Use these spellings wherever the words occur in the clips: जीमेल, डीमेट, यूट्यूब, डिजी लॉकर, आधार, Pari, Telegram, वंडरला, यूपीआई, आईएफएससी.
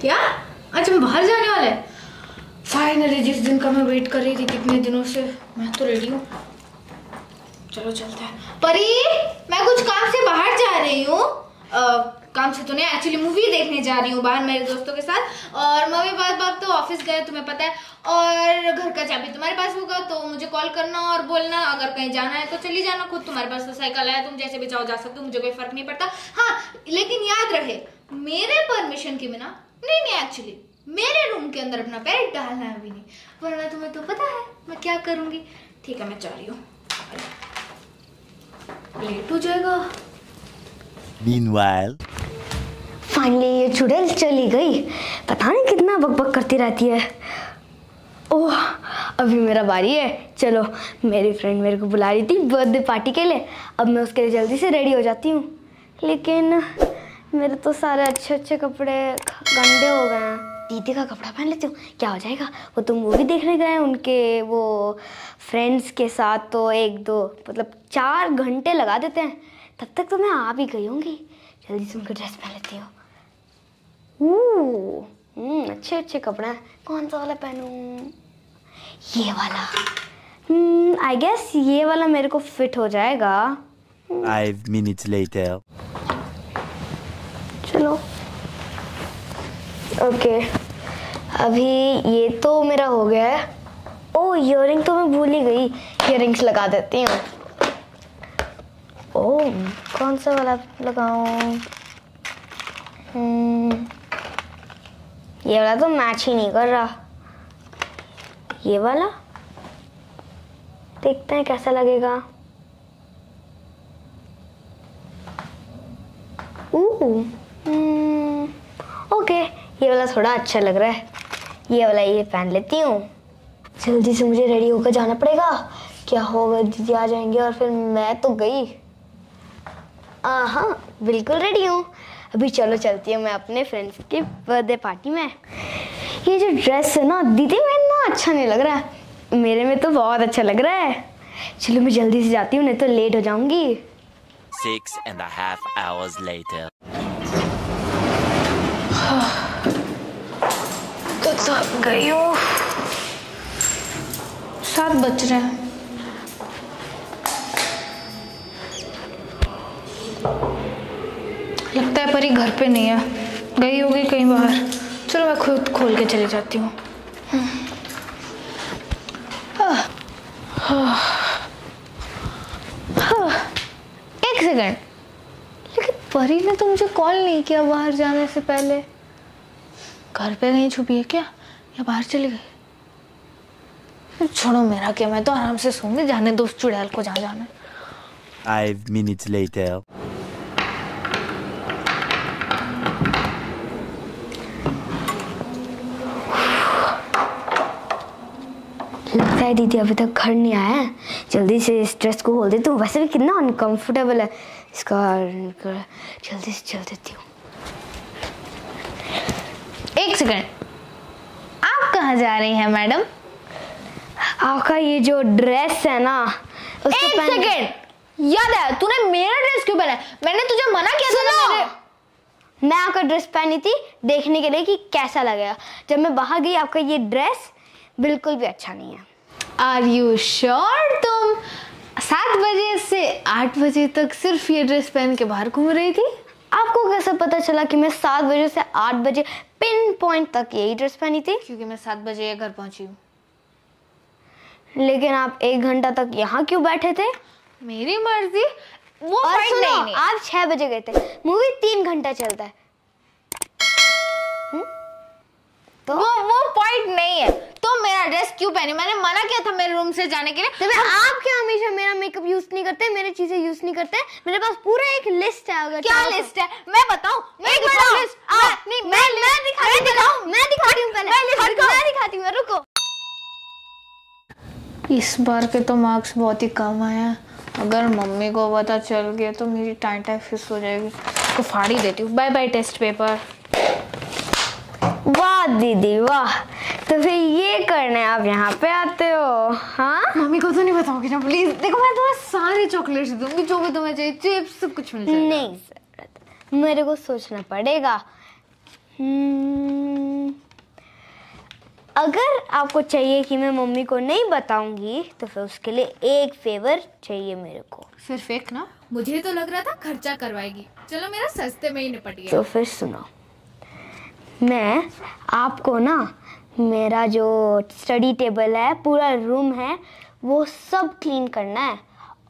क्या आज हम बाहर जाने वाले हैं? फाइनली जिस दिन का मैं वेट कर रही थी कितने दिनों से, मैं तो रेडी हूँ, चलो चलते हैं। परी मैं कुछ काम से बाहर जा रही हूँ, काम से तो नहीं, एक्चुअली मूवी देखने जा रही हूँ बाहर मेरे दोस्तों के साथ। और मम्मी बाप तो ऑफिस गए तुम्हें पता है, और घर का चाबी तुम्हारे पास होगा तो मुझे कॉल करना और बोलना अगर कहीं जाना है तो चली जाना खुद, तुम्हारे पास तो साइकिल है, तुम जैसे भी चाहो जा सकते हो, मुझे कोई फर्क नहीं पड़ता। हाँ लेकिन याद रहे मेरे परमिशन के बिना नहीं, एक्चुअली मेरे रूम के अंदर अपना पैर डालना भी नहीं, वरना तुम्हें तो पता है मैं क्या करूँगी। ठीक है मैं जा रही हूँ, लेट हो जाएगा। Meanwhile फाइनली ये चुड़ैल चली गई, पता नहीं कितना बकबक करती रहती है। ओह अभी मेरा बारी है, चलो मेरी फ्रेंड मेरे को बुला रही थी बर्थडे पार्टी के लिए, अब मैं उसके लिए जल्दी से रेडी हो जाती हूँ। लेकिन मेरे तो सारे अच्छे अच्छे कपड़े गंदे हो गए हैं, दीदी का कपड़ा पहन लेती हूँ क्या हो जाएगा, वो तो मूवी देखने गए हैं उनके वो फ्रेंड्स के साथ, तो एक दो मतलब 4 घंटे लगा देते हैं, तब तक तो मैं आ भी गई होंगी। जल्दी से उनका ड्रेस पहन लेती हूँ। अच्छे अच्छे कपड़े हैं, कौन सा वाला पहनूँ? ये वाला आई गेस, ये वाला मेरे को फिट हो जाएगा। 5 minutes later चलो ओके अभी ये तो मेरा हो गया है। ओ ईयरिंग तो मैं भूल ही गई, ईयरिंग्स लगा देती हूँ। ओ कौन सा वाला लगाऊं? ये वाला तो मैच ही नहीं कर रहा, ये वाला देखते हैं कैसा लगेगा। ओके ये वाला थोड़ा अच्छा लग रहा है, ये वाला ये पहन लेती हूँ। जल्दी से मुझे रेडी होकर जाना पड़ेगा, क्या होगा दीदी आ जाएंगे और फिर मैं तो गई। हाँ बिल्कुल रेडी हूँ, अभी चलो चलती हूँ मैं अपने फ्रेंड्स की बर्थडे पार्टी में। ये जो ड्रेस है ना दीदी में ना अच्छा नहीं लग रहा है, मेरे में तो बहुत अच्छा लग रहा है। चलो मैं जल्दी से जाती हूँ नहीं तो लेट हो जाऊँगी। 6.5 hours later तो थक गई हूँ, 7 बज रहे हैं। लगता है परी घर पे नहीं है, गई होगी कहीं बाहर, चलो मैं खुद खोल के चले जाती हूँ। एक सेकंड, लेकिन परी ने तो मुझे कॉल नहीं किया बाहर जाने से पहले, घर पे कहीं छुपी है क्या या बाहर चली गई? छोड़ो मेरा क्या, मैं तो आराम से सोऊंगी, जाने दो चुड़ैल को जहाँ जाना है। 5 minutes later लगता है दीदी अभी तक घर नहीं आया है, जल्दी से इस ड्रेस को खोल देती हूँ, वैसे भी कितना अनकंफर्टेबल है इसका, जल्दी से चल देती हूँ। एक सेकंड, आप कहाँ जा रही हैं मैडम? आपका ये जो ड्रेस है ना उसको पहन। एक सेकंड, याद है तूने मेरा ड्रेस क्यों पहना? मैंने तुझे मना किया था ना। मैं आपका ड्रेस पहनी थी देखने के लिए कि कैसा लगेगा, जब मैं बाहर गई आपका ये ड्रेस बिल्कुल भी अच्छा नहीं है। Are you sure? तुम 7 बजे से 8 बजे तक सिर्फ ये ड्रेस पहन के बाहर घूम रही थी? आपको कैसे पता चला कि मैं 7 बजे से 8 बजे पिन पॉइंट तक यही ड्रेस पहनी थी? क्योंकि मैं 7 बजे घर पहुंची हूँ। लेकिन आप 1 घंटा तक यहाँ क्यों बैठे थे? मेरी मर्जी वो। और सुनो, नहीं। आप 6 बजे गए थे, मूवी 3 घंटा चलता है तो वो पॉइंट नहीं है, तो मेरा ड्रेस क्यों पहनी? मैंने मना किया था मेरे रूम से जाने के लिए। तो आप क्या हमेशा मेरा मेकअप यूज नहीं करते, मेरे चीजें यूज नहीं करते? मेरे पास पूरा एक लिस्ट है, अगर क्या लिस्ट है मैं बताऊं? मैं दिखाती हूं, रुको। इस बार के तो मार्क्स बहुत ही कम आए हैं, अगर मम्मी को पता चल गया तो मेरी टाइटा फिस हो जाएगी, तो फाड़ ही देती हूँ। Bye bye test paper. वाह दीदी वाह, तो फिर ये करने आप यहाँ पे आते हो? हाँ मम्मी को तो नहीं बताओगे ना प्लीज? देखो मैं तुम्हें सारे चॉकलेट्स दूंगी जो भी तुम्हें चाहिए, चिप्स कुछ मिल जाएगा। नहीं मेरे को सोचना पड़ेगा। अगर आपको चाहिए कि मैं मम्मी को नहीं बताऊंगी तो फिर उसके लिए एक फेवर चाहिए मेरे को। सिर्फ एक ना? मुझे तो लग रहा था खर्चा करवाएगी। चलो मेरा सस्ते में ही निपट गया। तो फिर सुनो, मैं आपको ना मेरा जो स्टडी टेबल है, पूरा रूम है, वो सब क्लीन करना है।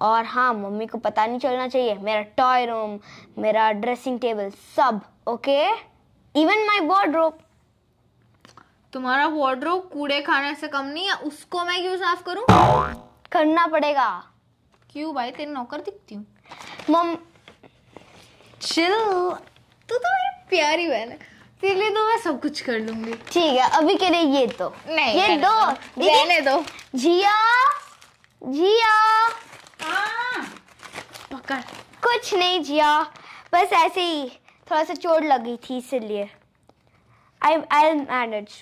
और हाँ, मम्मी को पता नहीं चलना चाहिए। मेरा टॉय रूम, मेरा ड्रेसिंग टेबल, सब। Okay, even my wardrobe. तुम्हारा वार्डरोब कूड़े खाने से कम नहीं है, उसको मैं क्यों साफ करूं? करना पड़ेगा। क्यों भाई, तेरी नौकर दिखती हूँ? मम चिल, तू तो मेरी प्यारी बहन है, तेरे लिए तो मैं सब कुछ कर लूंगी। ठीक है, अभी के लिए ये तो नहीं, ये दो, रहने दो। जिया जिया, पकड़। कुछ नहीं जिया, बस ऐसे ही थोड़ा सा चोट लगी थी इसलिए। I'll manage।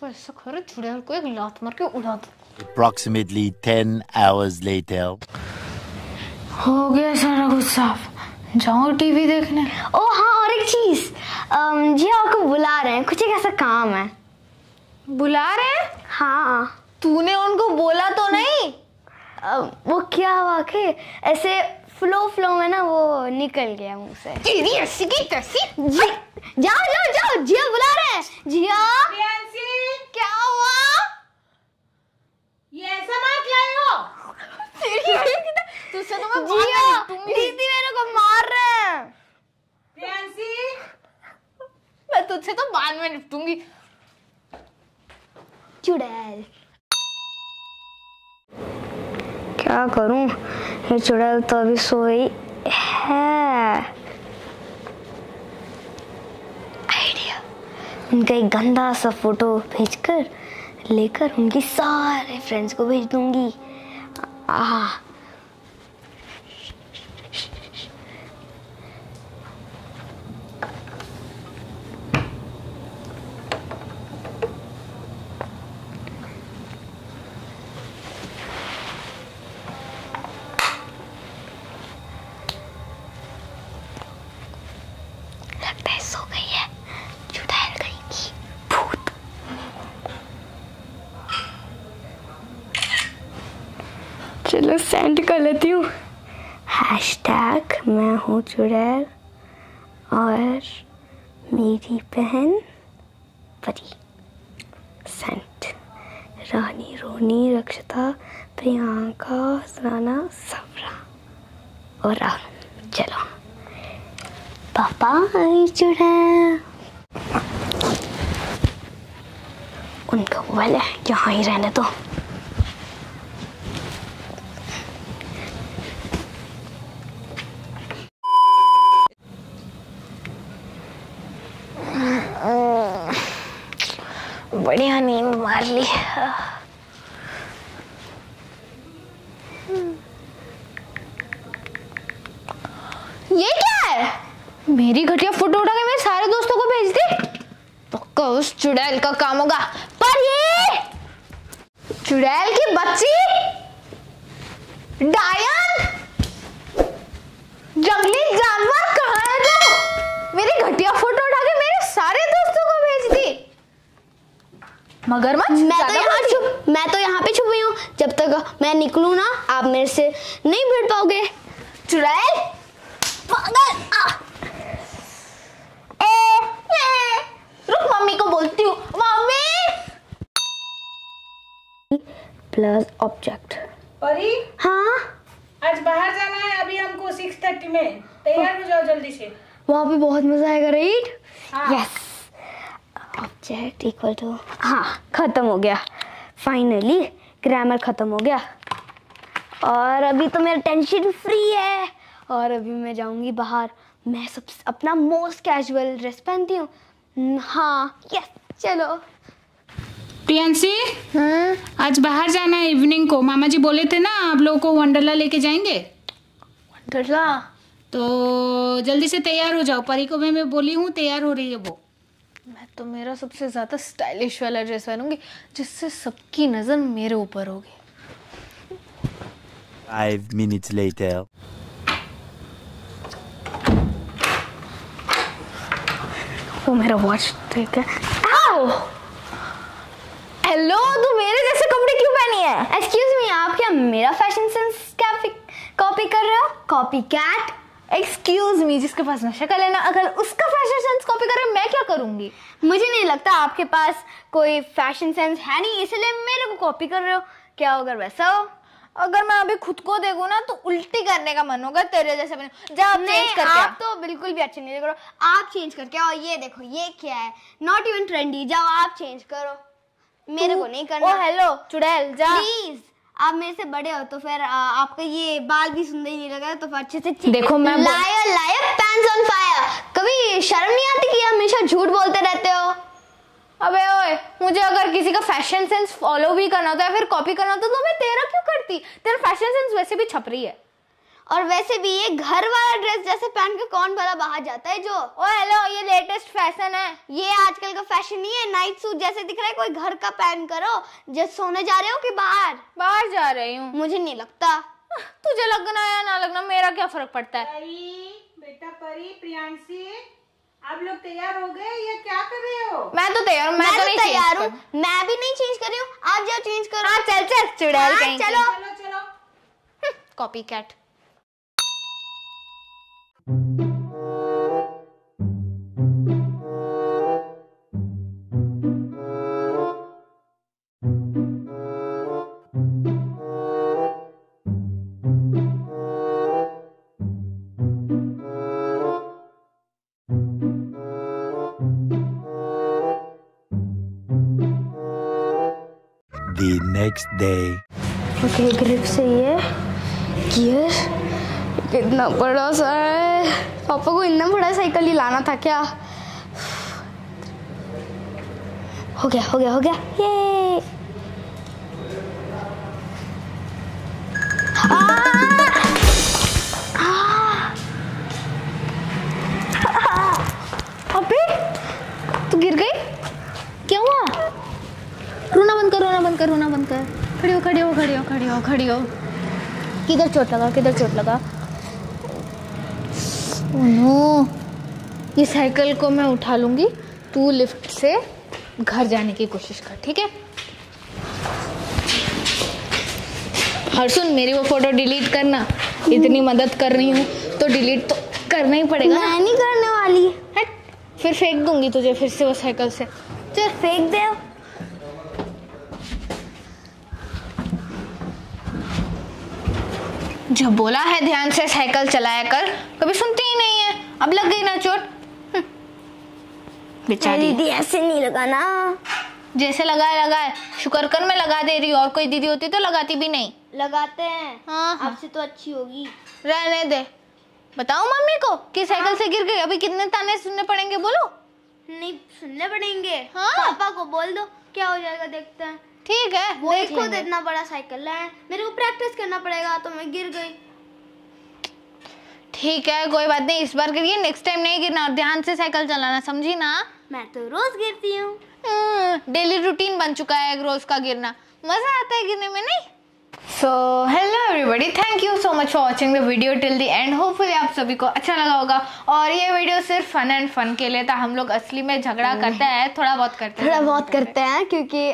तो ऐसा करो, चुड़ैल को एक लात मार के उड़ा दो। Approximately 10 hours later। हो गया सारा कुछ साफ, जाओ टीवी देखने। ओ हाँ, और एक चीज, जिया आपको बुला रहे हैं, कुछ एक ऐसा काम है। बुला रहे हैं? हाँ। तूने उनको बोला तो नहीं? वो क्या वाकई ऐसे फ्लो में ना वो निकल गया मुंह से। तेरी ऐसी की तैसी। जाओ जाओ जाओ, जिया बुला रहे हैं। जिया, प्रियांशी, क्या हुआ? ये ऐसा मार लाई हो? तुझसे तो मैं जिया, दीदी मेरे को मार रहे हैं। प्रियांशी, मैं तुझसे तो बाद में निपटूंगी। चुड़ैल, क्या करूं? ये चुड़ैल तो अभी सोई है। आइडिया, उनका एक गंदा सा फोटो भेजकर लेकर उनकी सारे फ्रेंड्स को भेज दूंगी। चलो सेंड कर लेती हूँ। हैशटैग मैं हूँ चुड़ैल और मेरी बहन परी। सेंट रानी, रोनी, रक्षता, प्रियंका, सराना, सबरा और राहुल। चलो पापा आई चुड़ैल। उनका मोबाइल है, यहाँ ही रहने दो। बढ़िया नींद मार ली। ये क्या है? मेरी घटिया फोटो उठा के मेरे सारे दोस्तों को भेज दी। पक्का उस चुड़ैल का काम होगा। पर ये चुड़ैल की बच्ची डायन, जंगली जानवर, कहाँ है तू? मेरी घटिया फोटो उठा के मेरे सारे दोस्तों को भेज दी। मगरमच्छ, मैं तो यहाँ पे छुप हुई हूँ। जब तक मैं निकलूँ ना, आप मेरे से नहीं भिड़ पाओगे। चुड़ैल पागल, रुक, मम्मी को बोलती हूँ। Mummy plus object. परी, हाँ, आज बाहर जाना है, अभी हमको 6:30 में। तैयार हो जाओ जल्दी से, वहाँ पे बहुत मजा आएगा। Right? Yes. Object equal to, हाँ, खत्म हो गया। फाइनली ग्रामर खत्म हो गया और अभी तो मेरा टेंशन फ्री है। और अभी मैं जाऊंगी बाहर। मैं सब अपना मोस्ट कैजुअल ड्रेस पहनती हूँ। हाँ, यस, चलो। प्रियांशी, हाँ? आज बाहर जाना है इवनिंग को। मामा जी बोले थे ना आप लोगों को वंडरला लेके जाएंगे। वंडरला? तो जल्दी से तैयार हो जाओ। परी को मैं बोली हूँ, तैयार हो रही है वो। मैं तो मेरा सबसे ज़्यादा स्टाइलिश वाला ड्रेस पहनूंगी, जिससे सबकी नज़र मेरे ऊपर होगी। 5 minutes later। वो मेरा वॉच ठीक है। हेलो, तू मेरे जैसे कपड़े क्यों पहनी है? एक्सक्यूज मी, आप क्या मेरा फैशन सेंस कॉपी कर रहे हो? Copy cat. एक्सक्यूज मी, जिसके पास शक्ल है ना, अगर उसका फैशन सेंस कॉपी करे मैं क्या करूंगी? मुझे नहीं लगता आपके पास कोई फैशन सेंस है, नहीं इसलिए मेरे को कॉपी कर रहे हो। क्या अगर वैसा हो, अगर मैं अभी खुद को देखूं ना तो उल्टी करने का मन होगा तेरे जैसे। आप तो बिल्कुल भी अच्छे नहीं लग रहे हो, आप चेंज करके आओ। ये देखो ये क्या है, नॉट इवन ट्रेंडी। जाओ आप चेंज करो, मेरे को नहीं करना। हेलो चुड़ैल, जा प्लीज। आप मेरे से बड़े हो तो फिर आपका ये बाल भी सुंदर ही नहीं लगा तो फिर अच्छे से देखो। मैं liar liar pants on fire, कभी शर्म नहीं आती कि हमेशा झूठ बोलते रहते हो? अबे ओए, मुझे अगर किसी का फैशन सेंस फॉलो भी करना होता है फिर कॉपी करना होता तो मैं तेरा क्यों करती? तेरा फैशन सेंस वैसे भी छपरी है, और वैसे भी ये घर वाला ड्रेस जैसे पहन के कौन भला बाहर जाता है जो। ओ हेलो, ये लेटेस्ट फैशन है, ये आजकल का फैशन नहीं है। नाइट सूट जैसे दिख रहा है, कोई घर का पहन करो। जब सोने जा रहे हो कि बाहर? बाहर जा रही हूँ। मुझे नहीं लगता, तुझे लगना या ना लगना मेरा क्या फर्क पड़ता है। बेटा परी, प्रियांशी, आप लोग तैयार हो गए या क्या कर रहे हो? मैं तो तैयार हूँ, मैं तैयार हूँ, मैं भी नहीं चेंज कर रही हूँ। आप जाओ चेंज करो। चल चल चुड़ैल, चलो चलो चलो, copycat. The next day. Okay, grip से ये gear. इतना बड़ा सा है, पापा को इतना बड़ा साइकिल ही लाना था क्या? हो गया हो गया हो गया, ये अबे तू गिर गई, क्या हुआ? रोना बंद कर, रोना बंद कर, रोना बंद कर। खड़ी हो खड़ी हो खड़ी हो खड़ी हो खड़ी हो। किधर चोट लगा, किधर चोट लगा? नो, ये साइकिल को मैं उठा लूंगी, तू लिफ्ट से घर जाने की कोशिश कर, ठीक है? हर सुन, मेरी वो फोटो डिलीट करना, इतनी मदद कर रही हूँ तो डिलीट तो करना ही पड़ेगा। मैं नहीं करने वाली है, फिर फेंक दूंगी तुझे फिर से वो साइकिल से। चल फेंक दे। जो बोला है ध्यान से साइकिल चलाया कर, कभी सुनती ही नहीं है। अब लग गई ना चोट बेचारी। दीदी ऐसे नहीं लगाना, जैसे लगाए लगाए। शुक्र कर मैं लगा दे रही, और कोई दीदी होती तो लगाती भी नहीं। लगाते हैं हाँ, आपसे तो अच्छी होगी। रहने दे, बताओ मम्मी को कि साइकिल हाँ? से गिर गई। अभी कितने ताने सुनने पड़ेंगे? बोलो नहीं सुनने पड़ेंगे हाँ? पापा को बोल दो, क्या हो जाएगा देखते हैं। ठीक है, वो खुद इतना बड़ा साइकिल है, मेरे को प्रैक्टिस करना पड़ेगा, तो मैं गिर गई। ठीक है कोई बात नहीं, इस बार गिरिए, नेक्स्ट टाइम नहीं गिरना। ध्यान से साइकिल चलाना, समझी ना? मैं तो रोज गिरती हूँ, डेली रूटीन बन चुका है रोज का गिरना। मजा आता है गिरने में, नहीं? So hello everybody, thank you so much for watching the video till the end. Hopefully आप सभी को अच्छा लगा होगा, और ये वीडियो सिर्फ फन एंड फन के लिए था। हम लोग असली में झगड़ा करते हैं, थोड़ा बहुत करते हैं क्योंकि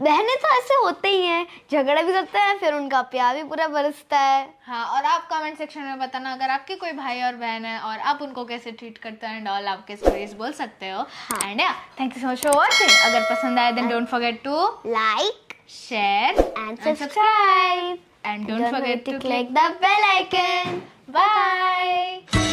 बहनें तो ऐसे होते ही हैं, झगड़ा भी करते हैं फिर उनका प्यार भी पूरा बरसता है। हाँ, और आप कमेंट सेक्शन में बताना अगर आपके कोई भाई और बहन है और आप उनको कैसे ट्रीट करते हैं एंड ऑल, आपके स्टोरीज बोल सकते हो। And thank you so much for watching. अगर पसंद आए then don't forget to like, share and subscribe, and don't forget to click the bell icon. Bye.